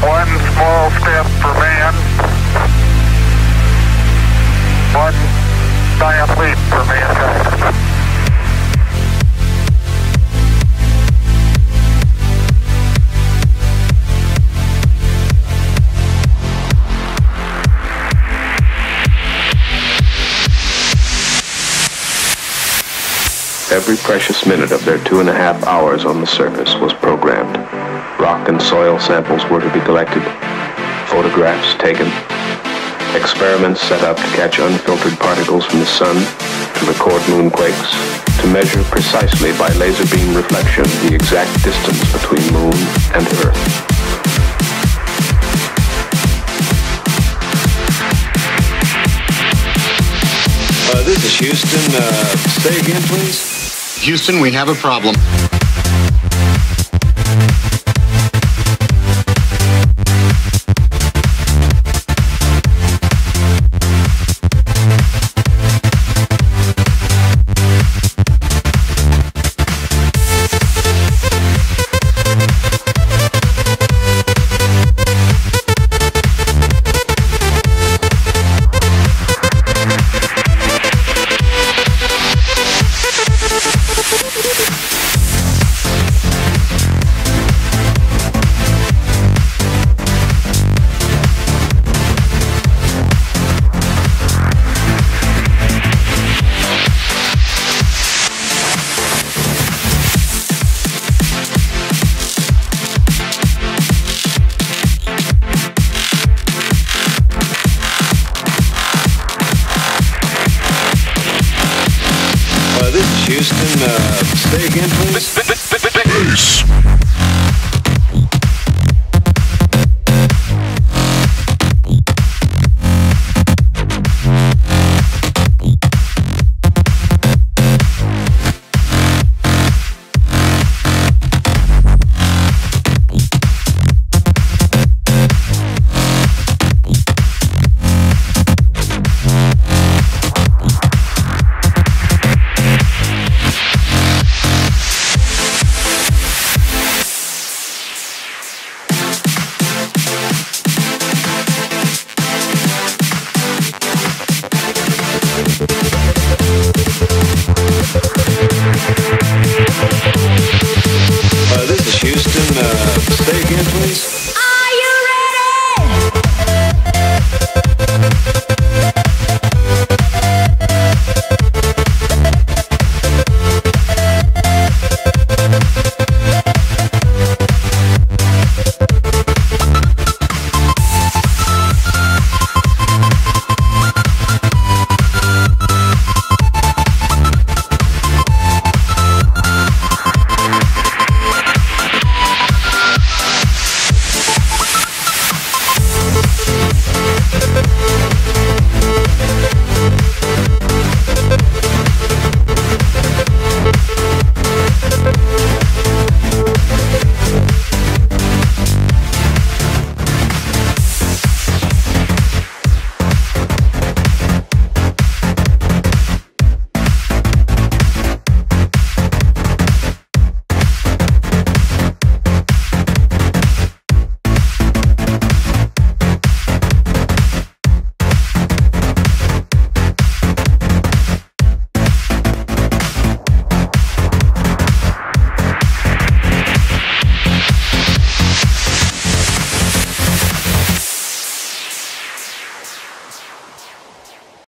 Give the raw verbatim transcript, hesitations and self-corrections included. One small step for man, one giant leap for mankind. Every precious minute of their two and a half hours on the surface was programmed. Rock and soil samples were to be collected, photographs taken, experiments set up to catch unfiltered particles from the sun, to record moonquakes, to measure precisely by laser beam reflection the exact distance between moon and Earth. Uh, this is Houston. Uh, say again, please. Houston, we have a problem. Houston, uh, say again, please. Peace.